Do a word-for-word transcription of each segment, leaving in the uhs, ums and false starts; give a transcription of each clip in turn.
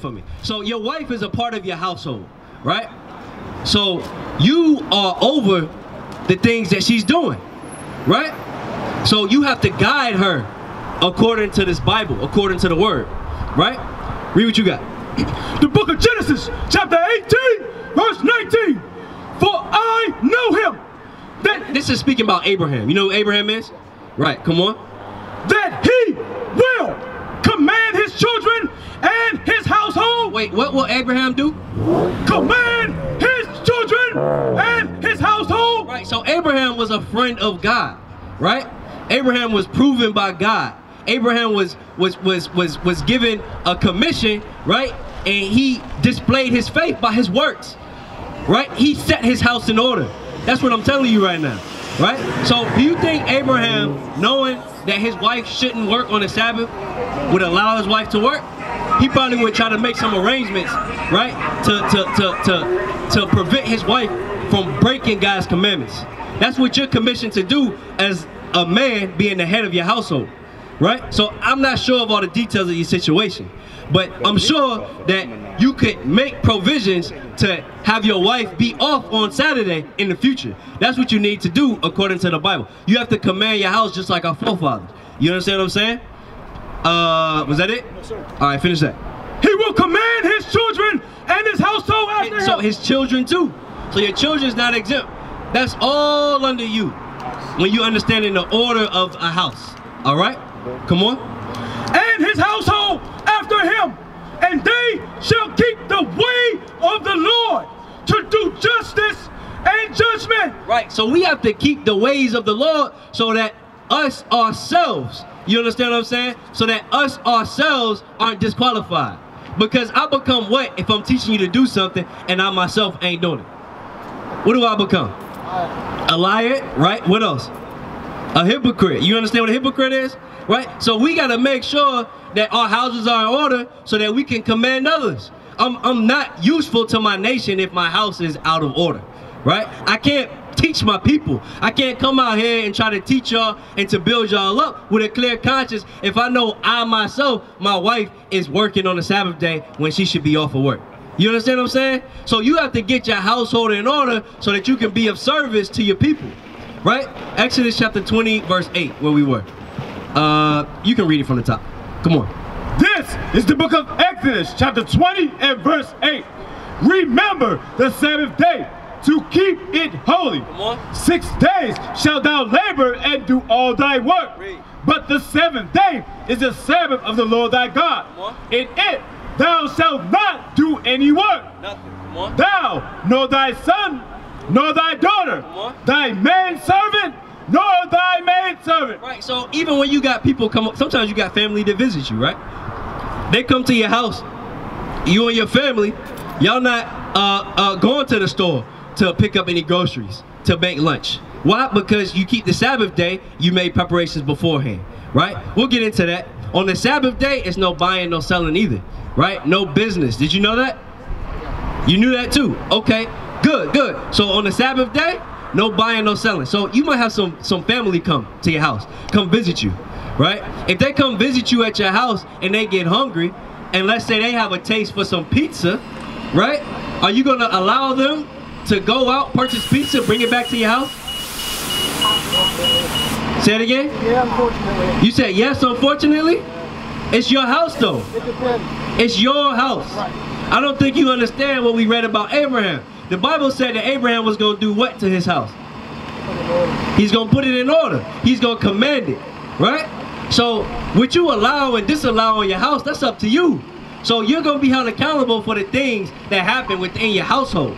it for me. So your wife is a part of your household, right? So you are over the things that she's doing, right? So you have to guide her according to this Bible, according to the word, right? Read what you got. The book of Genesis, chapter eighteen, verse nineteen. For I know him. That this is speaking about Abraham. You know who Abraham is? Right, come on. That he will command his children and his household. Wait, what will Abraham do? Command his children and his household. Right, so Abraham was a friend of God, right? Abraham was proven by God. Abraham was was was was was given a commission, right? And he displayed his faith by his works, right? He set his house in order. That's what I'm telling you right now, right? So do you think Abraham, knowing that his wife shouldn't work on the Sabbath, would allow his wife to work? He probably would try to make some arrangements, right, to to to to, to prevent his wife from breaking God's commandments. That's what you're commissioned to do as a man, being the head of your household. Right? So I'm not sure of all the details of your situation, but I'm sure that you could make provisions to have your wife be off on Saturday in the future. That's what you need to do according to the Bible. You have to command your house just like our forefathers. You understand what I'm saying? Uh, was that it? All right, finish that. He will command his children and his household after him. So his children too. So your children's not exempt. That's all under you when you understand in the order of a house. All right? Come on. And his household after him, and they shall keep the way of the Lord to do justice and judgment. Right, so we have to keep the ways of the Lord so that us ourselves, you understand what I'm saying? So that us ourselves aren't disqualified. Because I become what if I'm teaching you to do something and I myself ain't doing it? What do I become? A liar, right? What else? A hypocrite. You understand what a hypocrite is? Right? So we got to make sure that our houses are in order so that we can command others. I'm, I'm not useful to my nation if my house is out of order. Right? I can't teach my people. I can't come out here and try to teach y'all and to build y'all up with a clear conscience if I know I myself, my wife, is working on the Sabbath day when she should be off of work. You understand what I'm saying? So you have to get your household in order so that you can be of service to your people. Right? Exodus chapter twenty, verse eight, where we were. Uh, you can read it from the top. Come on. This is the book of Exodus, chapter twenty and verse eight. Remember the Sabbath day to keep it holy. Come on. Six days shalt thou labor and do all thy work. Read. But the seventh day is the Sabbath of the Lord thy God. Come on. In it thou shalt not do any work. Nothing. Come on. Thou, nor thy son, nor thy daughter, come on, thy manservant, nor thy maidservant. Right, so even when you got people come up, sometimes you got family that visits you, right? They come to your house, you and your family, y'all not uh, uh, going to the store to pick up any groceries, to make lunch. Why? Because you keep the Sabbath day, you made preparations beforehand, right? We'll get into that. On the Sabbath day, it's no buying, no selling either, right? No business. Did you know that? You knew that too. Okay, good, good. So on the Sabbath day, no buying, no selling. So you might have some, some family come to your house, come visit you, right? If they come visit you at your house and they get hungry, and let's say they have a taste for some pizza, right? Are you gonna allow them to go out, purchase pizza, bring it back to your house? Say it again? Yeah, unfortunately. You said yes, unfortunately? It's your house though. It depends. It's your house. Right. I don't think you understand what we read about Abraham. The Bible said that Abraham was going to do what to his house? He's going to put it in order. He's going to command it, right? So what you allow and disallow in your house, that's up to you. So you're going to be held accountable for the things that happen within your household.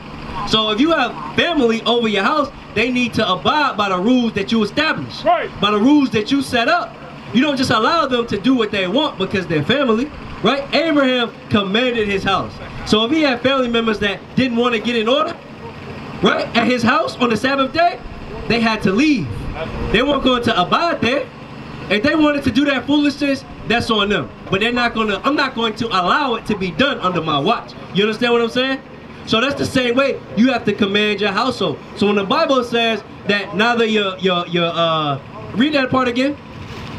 So if you have family over your house, they need to abide by the rules that you establish, right, by the rules that you set up. You don't just allow them to do what they want because they're family, right? Abraham commanded his house. So if he had family members that didn't want to get in order, right, at his house on the Sabbath day, they had to leave. They weren't going to abide there. If they wanted to do that foolishness, that's on them. But they're not going to, I'm not going to allow it to be done under my watch. You understand what I'm saying? So that's the same way you have to command your household. So when the Bible says that neither your, your, your, uh, read that part again.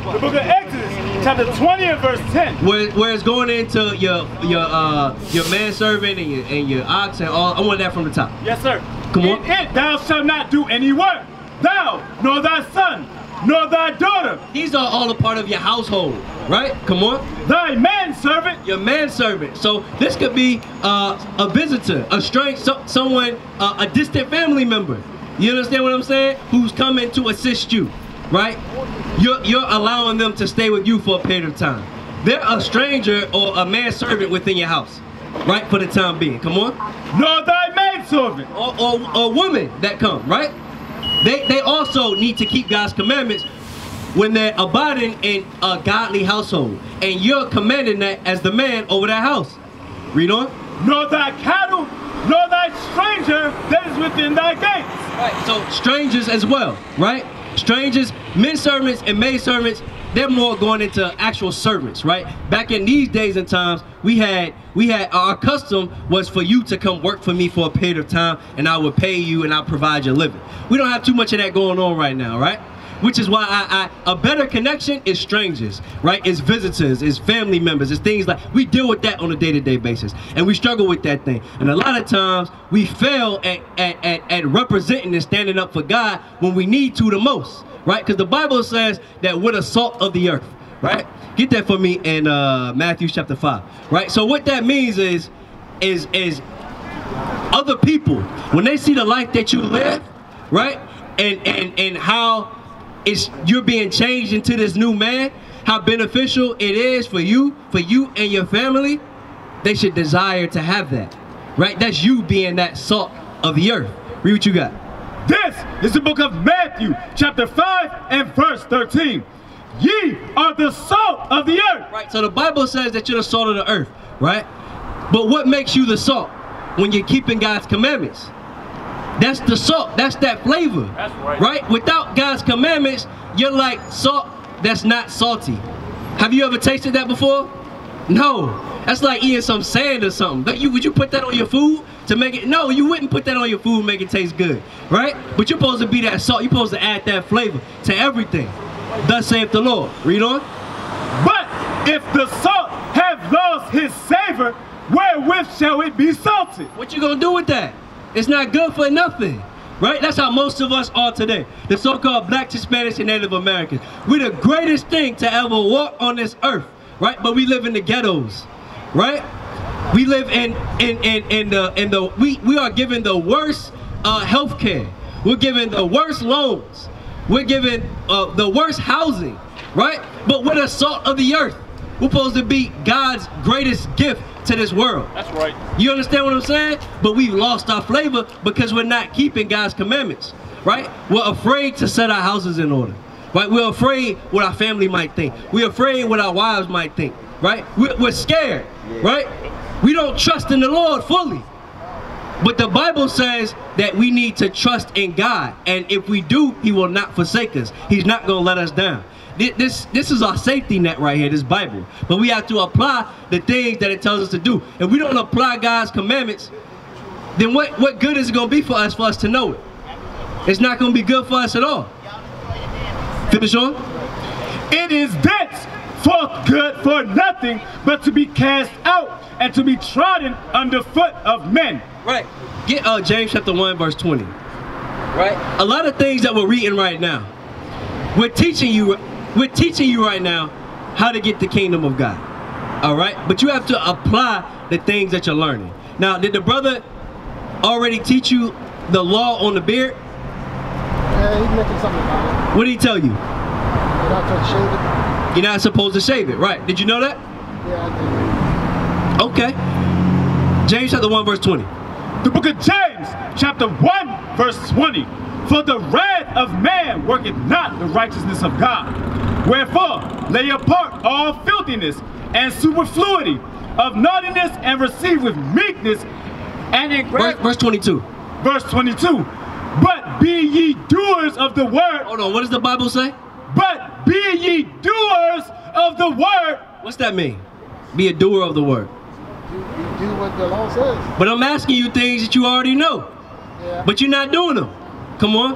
The book of Exodus, chapter twenty and verse ten. Where, where it's going into your your uh your manservant and your and your ox and all. I want that from the top. Yes, sir. Come on. In it thou shalt not do any work, thou nor thy son, nor thy daughter. These are all a part of your household, right? Come on. Thy manservant. Your manservant. So this could be uh, a visitor, a strange, so, someone, uh, a distant family member. You understand what I'm saying? Who's coming to assist you, right? You're, you're allowing them to stay with you for a period of time. They're a stranger or a manservant within your house, right? For the time being. Come on. Nor thy maidservant. Or, or, or women that come, right? They, they also need to keep God's commandments when they're abiding in a godly household. And you're commanding that as the man over that house. Read on. Nor thy cattle, nor thy stranger that is within thy gates. Right, so strangers as well, right? Strangers, men servants and maid servants, they're more going into actual servants, right? Back in these days and times, we had, we had our custom was for you to come work for me for a period of time, and I would pay you and I'll provide your living. We don't have too much of that going on right now, right? Which is why I, I, a better connection is strangers, right? It's visitors, it's family members, it's things like, we deal with that on a day-to-day basis, and we struggle with that thing. And a lot of times, we fail at, at, at, at representing and standing up for God when we need to the most. Right? Because the Bible says that we're the salt of the earth. Right? Get that for me in uh, Matthew chapter five. Right? So what that means is, is, is other people, when they see the life that you live, right? And, and, and how it's, you're being changed into this new man, how beneficial it is for you, for you and your family, they should desire to have that. Right? That's you being that salt of the earth. Read what you got. This is the book of Matthew, chapter five and verse thirteen. Ye are the salt of the earth. Right, so the Bible says that you're the salt of the earth, right? But what makes you the salt? When you're keeping God's commandments. That's the salt, that's that flavor. That's right. Right? Without God's commandments, you're like salt that's not salty. Have you ever tasted that before? No. That's like eating some sand or something. Don't you, would you put that on your food to make it? No, you wouldn't put that on your food and make it taste good, right? But you're supposed to be that salt. You're supposed to add that flavor to everything. Thus saith the Lord. Read on. But if the salt have lost his savor, wherewith shall it be salted? What you gonna do with that? It's not good for nothing. Right? That's how most of us are today. The so-called blacks, Hispanics, and Native Americans. We're the greatest thing to ever walk on this earth. Right? But we live in the ghettos. Right? We live in in in in the in the we we are given the worst uh, health care. We're given the worst loans. We're given uh, the worst housing, right? But we're the salt of the earth. We're supposed to be God's greatest gift to this world. That's right. You understand what I'm saying? But we've lost our flavor because we're not keeping God's commandments, right? We're afraid to set our houses in order, right? We're afraid what our family might think. We're afraid what our wives might think. Right? We're scared, right? We don't trust in the Lord fully. But the Bible says that we need to trust in God. And if we do, he will not forsake us. He's not going to let us down. This, this is our safety net right here, this Bible. But we have to apply the things that it tells us to do. If we don't apply God's commandments, then what, what good is it going to be for us for us to know it? It's not going to be good for us at all. Finish on. It is dense. Forth good for nothing but to be cast out and to be trodden under foot of men. Right. Get uh, James chapter one verse twenty. Right. A lot of things that we're reading right now. We're teaching you we're teaching you right now how to get the kingdom of God. All right. But you have to apply the things that you're learning. Now, did the brother already teach you the law on the beard? Yeah, he mentioned something about it. What did he tell you? You're not supposed to shave it. You're not supposed to shave it, right? Did you know that? Yeah, I did. Okay. James chapter one verse twenty. The book of James, chapter one verse twenty. For the wrath of man worketh not the righteousness of God. Wherefore, lay apart all filthiness and superfluity of naughtiness, and receive with meekness and ingratitude. Verse, verse twenty-two. Verse twenty-two. But be ye doers of the word. Hold on, what does the Bible say? But be ye doers of the word. What's that mean? Be a doer of the word. You, you do what the law says. But I'm asking you things that you already know. Yeah. But you're not doing them. Come on.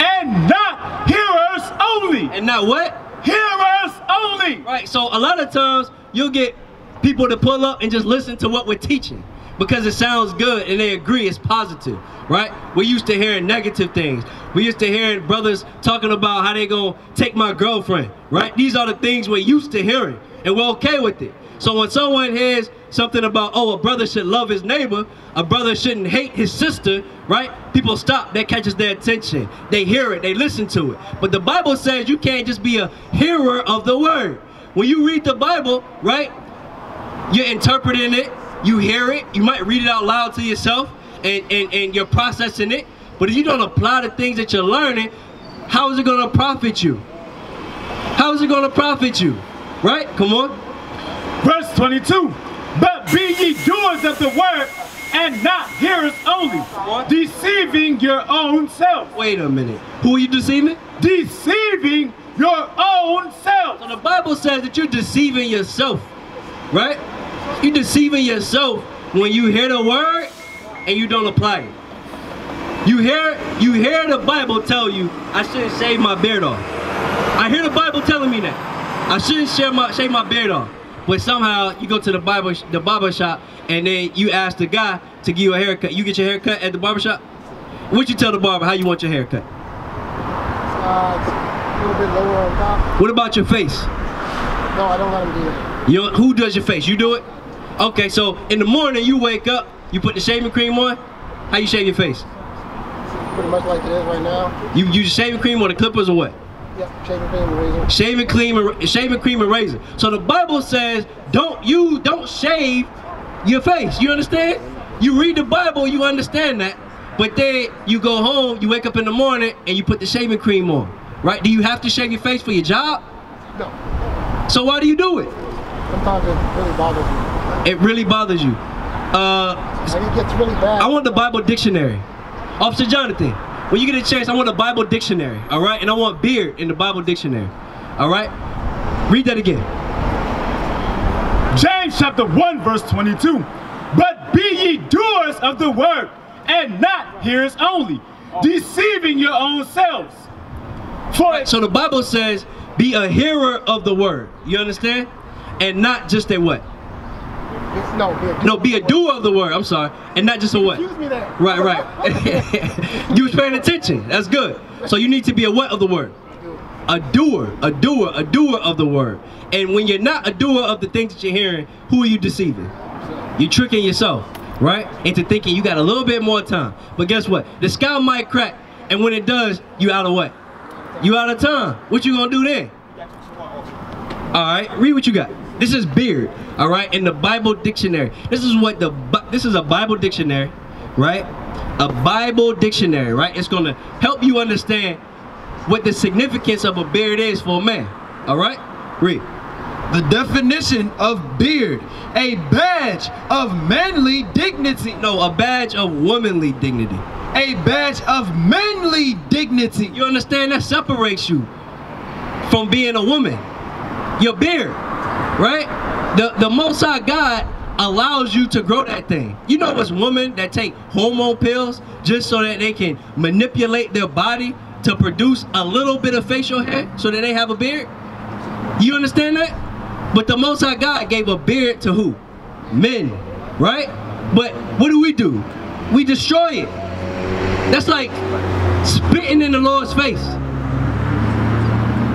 And not hearers only. And not what? Hearers only. Right, so a lot of times you'll get people to pull up and just listen to what we're teaching because it sounds good and they agree it's positive, right? We're used to hearing negative things. We're used to hearing brothers talking about how they gonna take my girlfriend, right? These are the things we're used to hearing and we're okay with it. So when someone hears something about, oh, a brother should love his neighbor, a brother shouldn't hate his sister, right? People stop, that catches their attention. They hear it, they listen to it. But the Bible says you can't just be a hearer of the word. When you read the Bible, right, you're interpreting it, you hear it, you might read it out loud to yourself, and, and, and you're processing it, but if you don't apply the things that you're learning, how is it gonna profit you? How is it gonna profit you? Right, come on. Verse twenty-two, but be ye doers of the word, and not hearers only, deceiving your own self. Wait a minute, who are you deceiving? Deceiving your own self. So the Bible says that you're deceiving yourself, right? You're deceiving yourself when you hear the word and you don't apply it. You hear, you hear the Bible tell you, I shouldn't shave my beard off. I hear the Bible telling me that. I shouldn't shave my, shave my beard off. But somehow you go to the barber, the barber shop, and then you ask the guy to give you a haircut. You get your haircut at the barber shop. What you tell the barber? How you want your haircut? Uh, a little bit lower on top. What about your face? No, I don't let him do it. You, who does your face? You do it? Okay, so in the morning you wake up, you put the shaving cream on. How you shave your face? Pretty much like it is right now. You use shaving cream or the clippers or what? Yep, shaving cream and razor. Shaving cream and, shaving cream and razor. So the Bible says, don't you don't shave your face. You understand? You read the Bible, you understand that. But then you go home, you wake up in the morning, and you put the shaving cream on. Right? Do you have to shave your face for your job? No. So why do you do it? Sometimes it really bothers me. It really bothers you. Uh, it gets really bad. I want the Bible dictionary. Officer Jonathan, when you get a chance, I want a Bible dictionary, all right? And I want beard in the Bible dictionary, all right? Read that again. James chapter one, verse twenty-two. But be ye doers of the word, and not hearers only, deceiving your own selves. For right, so the Bible says, be a hearer of the word, you understand? And not just a what? No, be a, no, be a doer of the word. I'm sorry. And not just a what? Excuse me there. Right, right. You was paying attention. That's good. So you need to be a what of the word? A doer. A doer. A doer of the word. And when you're not a doer of the things that you're hearing, who are you deceiving? You're tricking yourself, right? Into thinking you got a little bit more time. But guess what? The sky might crack. And when it does, you out of what? You out of time. What you going to do then? Alright, read what you got. This is beard, all right, in the Bible dictionary. This is what the, this is a Bible dictionary, right? A Bible dictionary, right? It's gonna help you understand what the significance of a beard is for a man, all right? Read. The definition of beard, a badge of manly dignity. No, a badge of womanly dignity. A badge of manly dignity. You understand? That separates you from being a woman, your beard. Right? The, the Most High God allows you to grow that thing. You know it's women that take hormone pills just so that they can manipulate their body to produce a little bit of facial hair so that they have a beard? You understand that? But the Most High God gave a beard to who? Men. Right? But what do we do? We destroy it. That's like spitting in the Lord's face.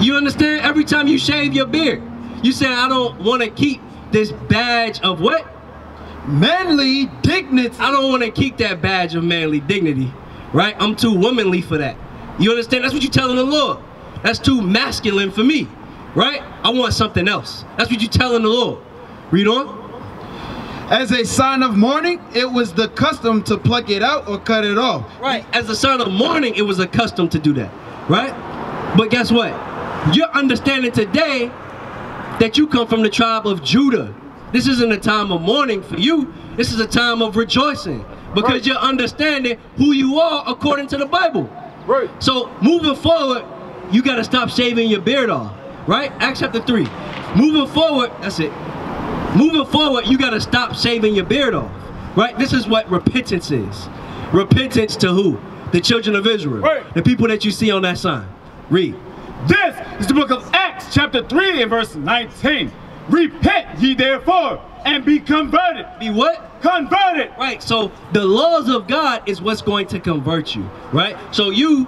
You understand? Every time you shave your beard, you saying, I don't want to keep this badge of what? Manly dignity. I don't want to keep that badge of manly dignity, right? I'm too womanly for that. You understand? That's what you're telling the Lord. That's too masculine for me, right? I want something else. That's what you're telling the Lord. Read on. As a sign of mourning, it was the custom to pluck it out or cut it off. Right. As a sign of mourning, it was a custom to do that, right? But guess what? You're understanding today that you come from the tribe of Judah. This isn't a time of mourning for you. This is a time of rejoicing because right. You're understanding who you are according to the Bible. Right. So moving forward, you got to stop shaving your beard off, right? Acts chapter three. Moving forward, that's it. Moving forward, you got to stop shaving your beard off, right? This is what repentance is. Repentance to who? The children of Israel. Right. The people that you see on that sign. Read. This is the book of Acts. Acts chapter three and verse nineteen. Repent ye therefore and be converted. Be what? Converted. Right. So the laws of God is what's going to convert you. Right. So you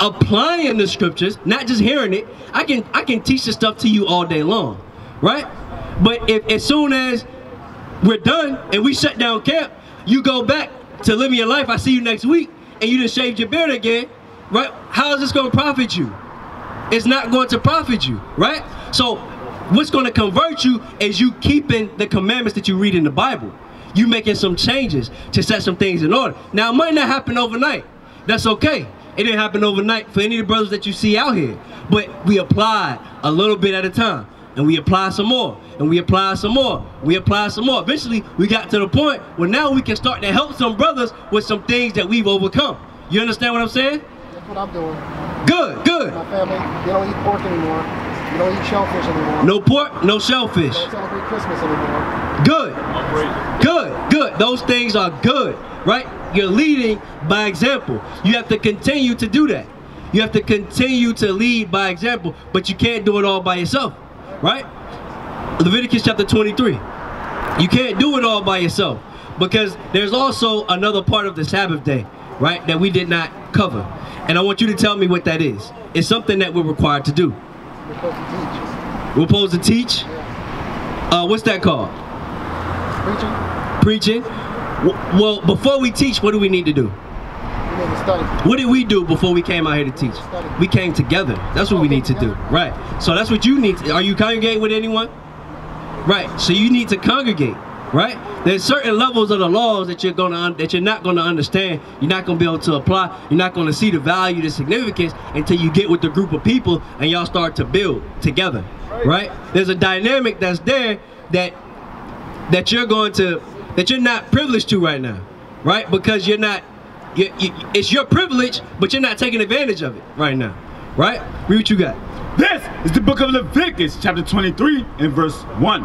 applying the scriptures, not just hearing it. I can I can teach this stuff to you all day long. Right. But if, as soon as we're done and we shut down camp, you go back to living your life. I see you next week, and you just shaved your beard again. Right. How is this going to profit you? It's not going to profit you. Right. So what's going to convert you is you keeping the commandments that you read in the Bible. You making some changes to set some things in order. Now, it might not happen overnight. That's okay. It didn't happen overnight for any of the brothers that you see out here. But we applied a little bit at a time. And we applied some more. And we applied some more. We applied some more. Eventually, we got to the point where now we can start to help some brothers with some things that we've overcome. You understand what I'm saying? That's what I'm doing. Good, good. My family, they don't eat pork anymore. You don't eat shellfish anymore. No pork, no shellfish. Don't celebrate Christmas anymore. Good. Good, good. Those things are good, right? You're leading by example. You have to continue to do that. You have to continue to lead by example, but you can't do it all by yourself, right? Leviticus chapter twenty-three. You can't do it all by yourself because there's also another part of the Sabbath day, right, that we did not cover. And I want you to tell me what that is. It's something that we're required to do. We're supposed to teach. We're supposed to teach? Uh, what's that called? Preaching. Preaching. Well, before we teach, what do we need to do? We need to study. What did we do before we came out here to teach? Study. We came together. That's what we need to do. Right. So that's what you need to. Are you congregating with anyone? Right. So you need to congregate. Right. There's certain levels of the laws that you're gonna that you're not gonna understand. You're not gonna be able to apply. You're not gonna see the value, the significance until you get with the group of people and y'all start to build together. Right. There's a dynamic that's there that that you're going to that you're not privileged to right now, right? Because you're not. You're, you, it's your privilege, but you're not taking advantage of it right now, right? Read what you got. This is the book of Leviticus, chapter twenty-three, and verse one.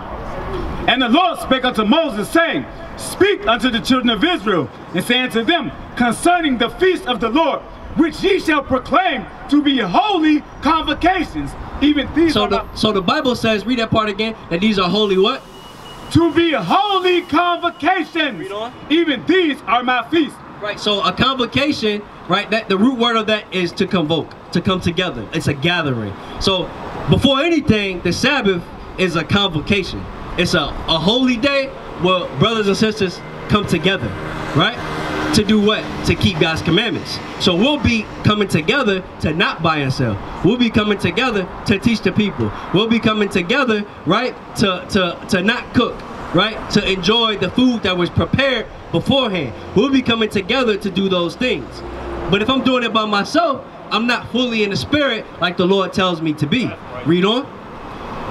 And the Lord spake unto Moses, saying, Speak unto the children of Israel, and say unto them, Concerning the feast of the Lord, which ye shall proclaim to be holy convocations, even these. So the, so the Bible says, read that part again, that these are holy what? To be holy convocations. Read on. Even these are my feasts. Right. So a convocation, right? That the root word of that is to convoke, to come together. It's a gathering. So before anything, the Sabbath is a convocation. It's a, a holy day where brothers and sisters come together, right? To do what? To keep God's commandments. So we'll be coming together to not buy and sell. We'll be coming together to teach the people. We'll be coming together, right, to, to, to not cook, right, to enjoy the food that was prepared beforehand. We'll be coming together to do those things. But if I'm doing it by myself, I'm not fully in the spirit like the Lord tells me to be. Read on.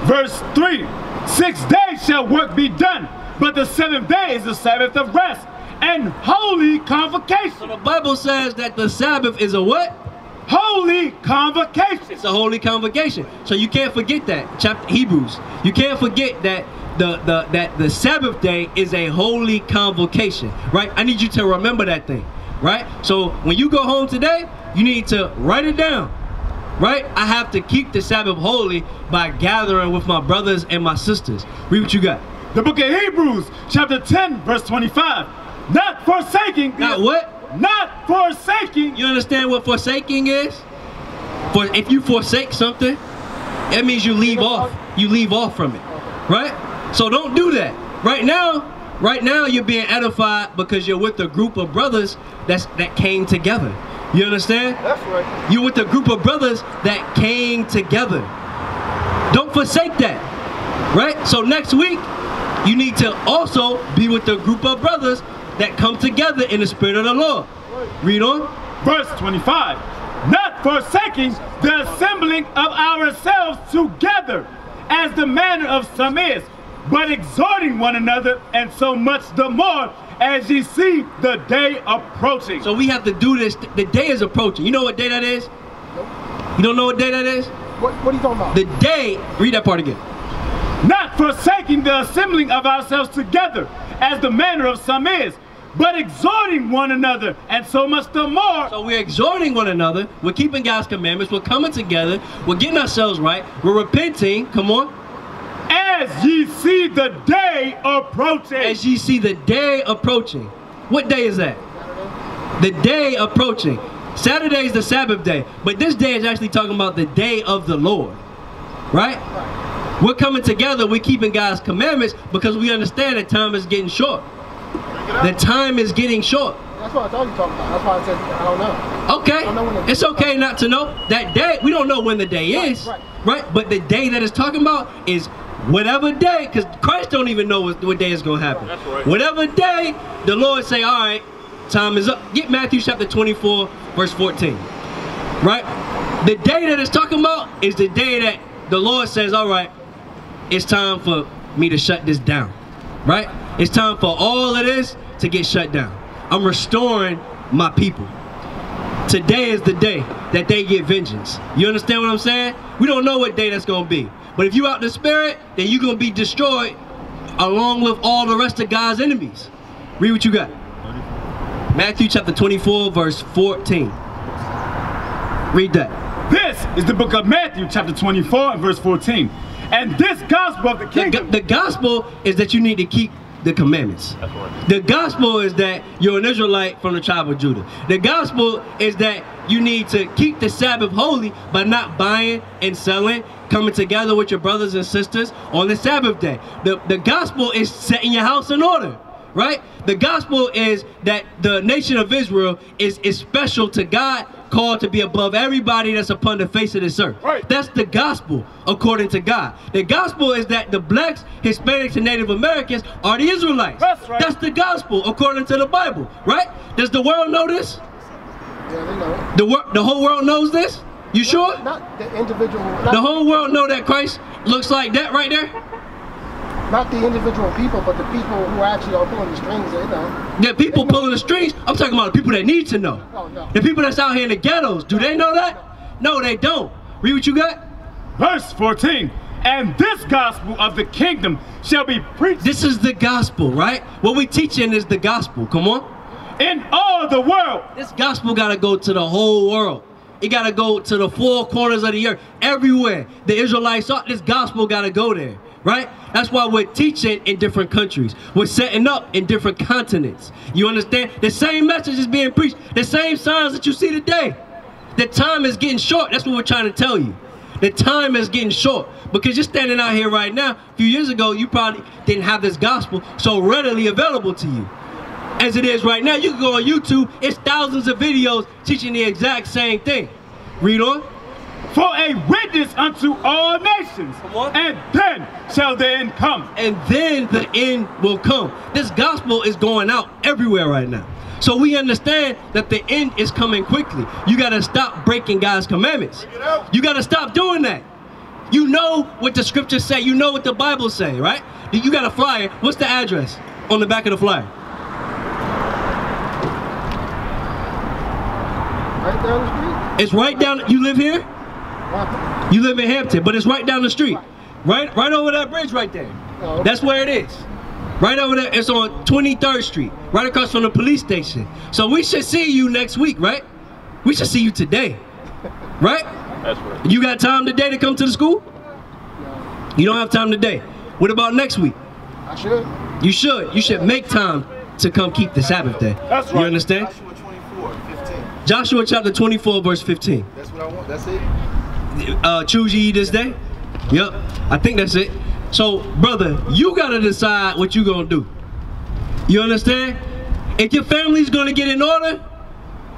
Verse three, six days shall work be done, but the seventh day is the Sabbath of rest and holy convocation. So the Bible says that the Sabbath is a what? Holy convocation. It's a holy convocation. So you can't forget that. Chapter Hebrews. You can't forget that the, the that the Sabbath day is a holy convocation. Right? I need you to remember that thing. Right? So when you go home today, you need to write it down. Right? I have to keep the Sabbath holy by gathering with my brothers and my sisters. Read what you got. The book of Hebrews, chapter ten, verse twenty-five. Not forsaking. Not what? Not forsaking. You understand what forsaking is? For if you forsake something, that means you leave off. You leave off from it, right? So don't do that. Right now, right now you're being edified because you're with a group of brothers that's that came together. You understand? That's right. You're with a group of brothers that came together. Don't forsake that, right? So next week, you need to also be with a group of brothers that come together in the spirit of the Lord. Read on. Verse twenty-five. Not forsaking the assembling of ourselves together, as the manner of some is, but exhorting one another, and so much the more as ye see the day approaching. So we have to do this. The day is approaching. You know what day that is? Nope. You don't know what day that is? What, what are you talking about? The day. Read that part again. Not forsaking the assembling of ourselves together, as the manner of some is, but exhorting one another, and so much the more. So we're exhorting one another, we're keeping God's commandments, we're coming together, we're getting ourselves right, we're repenting, come on. As ye see the day approaching. As ye see the day approaching. What day is that? The day approaching. Saturday is the Sabbath day, but this day is actually talking about the day of the Lord, right? We're coming together, we're keeping God's commandments because we understand that time is getting short. The time is getting short. That's what I thought you were talking about. That's why I said I don't know. Okay. I don't know when it's okay not to know. That day, we don't know when the day is, right? right. right? But the day that it's talking about is whatever day, because Christ don't even know what, what day is going to happen. That's right. Whatever day, the Lord say, all right, time is up. Get Matthew chapter twenty-four, verse fourteen. Right? The day that it's talking about is the day that the Lord says, all right, it's time for me to shut this down. Right? It's time for all of this to get shut down. I'm restoring my people. Today is the day that they get vengeance. You understand what I'm saying? We don't know what day that's going to be. But if you out in the spirit, then you're going to be destroyed along with all the rest of God's enemies. Read what you got. Matthew chapter twenty-four, verse fourteen. Read that. This is the book of Matthew chapter twenty-four, and verse fourteen. And this gospel of the kingdom. The, the gospel is that you need to keep the commandments. That's right. The gospel is that you're an Israelite from the tribe of Judah. The gospel is that you need to keep the Sabbath holy by not buying and selling, coming together with your brothers and sisters on the Sabbath day. The, the gospel is setting your house in order, right? The gospel is that the nation of Israel is, is special to God, called to be above everybody that's upon the face of this earth. Right. That's the gospel according to God. The gospel is that the blacks, Hispanics, and Native Americans are the Israelites. That's right. That's the gospel according to the Bible, right? Does the world know this? Yeah, they know it. The, wor the whole world knows this? You sure? Not the individual. Not the whole world know that Christ looks like that right there? Not the individual people, but the people who actually are pulling the strings, they know. The people pulling the strings? I'm talking about the people that need to know. Oh, no. The people that's out here in the ghettos, do they know that? No, they don't. Read what you got. Verse fourteen. And this gospel of the kingdom shall be preached. This is the gospel, right? What we teaching is the gospel. Come on. In all the world. This gospel got to go to the whole world. It got to go to the four corners of the earth. Everywhere the Israelites are, this gospel got to go there. Right? That's why we're teaching in different countries. We're setting up in different continents. You understand? The same message is being preached. The same signs that you see today. The time is getting short. That's what we're trying to tell you. The time is getting short. Because you're standing out here right now. A few years ago, you probably didn't have this gospel so readily available to you. As it is right now, you can go on YouTube. It's thousands of videos teaching the exact same thing. Read on. For a witness unto all nations, and then shall the end come. And then the end will come. This gospel is going out everywhere right now. So we understand that the end is coming quickly. You got to stop breaking God's commandments. You got to stop doing that. You know what the scriptures say. You know what the Bible say, right? You got a flyer. What's the address on the back of the flyer? Right down the street. It's right down. You live here? You live in Hampton, but it's right down the street. Right right over that bridge right there. That's where it is. Right over there. It's on twenty-third Street, right across from the police station. So we should see you next week, right? We should see you today, right? That's right. You got time today to come to the school? You don't have time today. What about next week? I should. You should. You should make time to come keep the Sabbath day. That's right. You understand? Joshua twenty-four, fifteen. Joshua chapter twenty-four, verse fifteen. That's what I want. That's it. Uh, choose ye this day. Yep, I think that's it. So brother, you gotta decide what you gonna do. You understand? If your family's gonna get in order,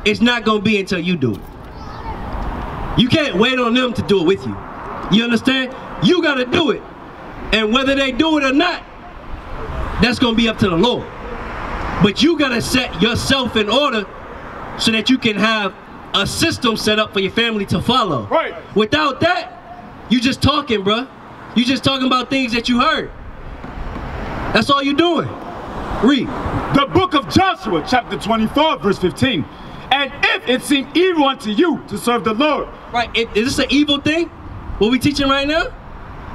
it's not gonna be until you do it. You can't wait on them to do it with you. You understand? You gotta do it. And whether they do it or not, that's gonna be up to the Lord. But you gotta set yourself in order so that you can have a system set up for your family to follow. Right. Without that, you just talking, bro. You just talking about things that you heard. That's all you're doing. Read. The book of Joshua, chapter twenty-four, verse fifteen. And if it seem evil unto you to serve the Lord. Right. If, is this an evil thing? What we teaching right now?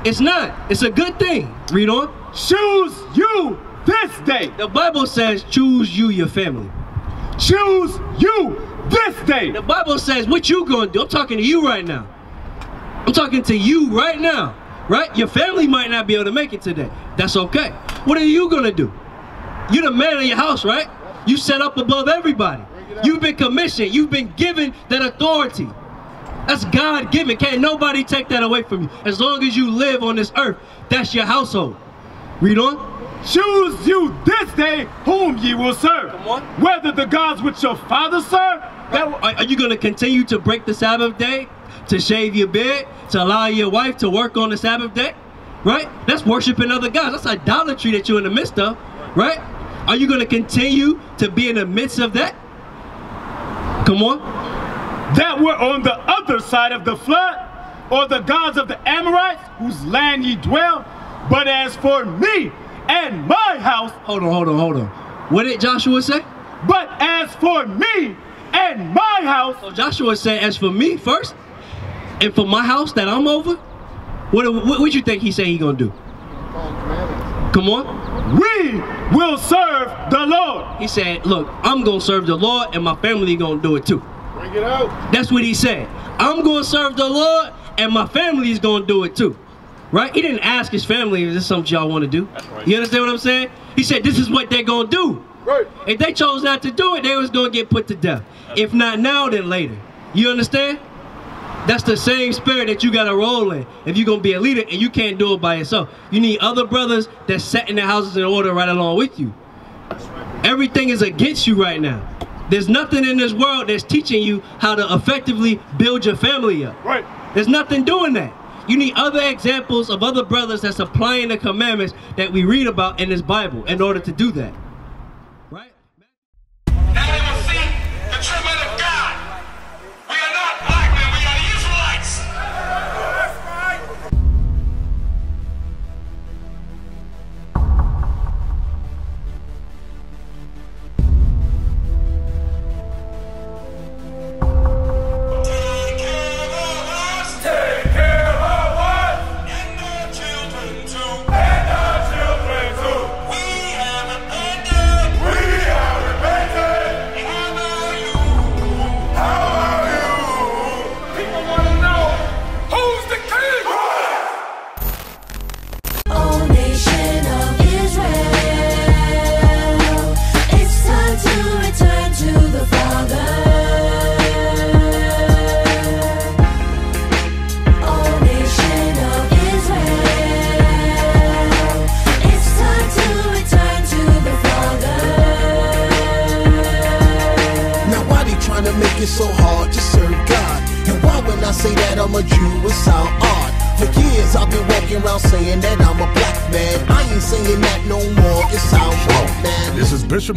It's not. It's a good thing. Read on. Choose you this day. The Bible says choose you your family. Choose you this day. The Bible says what you gonna do. I'm talking to you right now. I'm talking to you right now. Right? Your family might not be able to make it today. That's okay. What are you gonna do? You're the man of your house, right? You set up above everybody. You've been commissioned. You've been given that authority. That's God given. Can't nobody take that away from you. As long as you live on this earth, that's your household. Read on. Choose you this day whom ye will serve. Come on. Whether the gods which your father served. Right. Are you going to continue to break the Sabbath day? To shave your beard? To allow your wife to work on the Sabbath day? Right? That's worshiping other gods. That's idolatry that you're in the midst of. Right? Are you going to continue to be in the midst of that? Come on. That were on the other side of the flood, or the gods of the Amorites, whose land ye dwell. But as for me and my house. Hold on, hold on, hold on. What did Joshua say? But as for me and my house. So Joshua said, as for me first, and for my house that I'm over. What what, what you think he said he gonna do? Come on. We will serve the Lord. He said, look, I'm gonna serve the Lord, and my family gonna do it too. Bring it out. That's what he said. I'm gonna serve the Lord, and my family is gonna do it too. Right? He didn't ask his family, is this something y'all want to do? That's right. You understand what I'm saying? He said, this is what they're going to do. Right. If they chose not to do it, they was going to get put to death. That's if not now, then later. You understand? That's the same spirit that you got to roll in. If you're going to be a leader and you can't do it by yourself. You need other brothers that's setting their houses in order right along with you. That's right. Everything is against you right now. There's nothing in this world that's teaching you how to effectively build your family up. Right. There's nothing doing that. You need other examples of other brothers that's applying the commandments that we read about in this Bible in order to do that. Right? Now they will see the treatment of God. We are not black men, we are the Israelites. It's so hard to serve God. And why when I say that I'm a Jew, it sound odd. For years I've been walking around saying that I'm a black man. I ain't saying that no more, it sound wrong, man. This is Bishop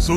So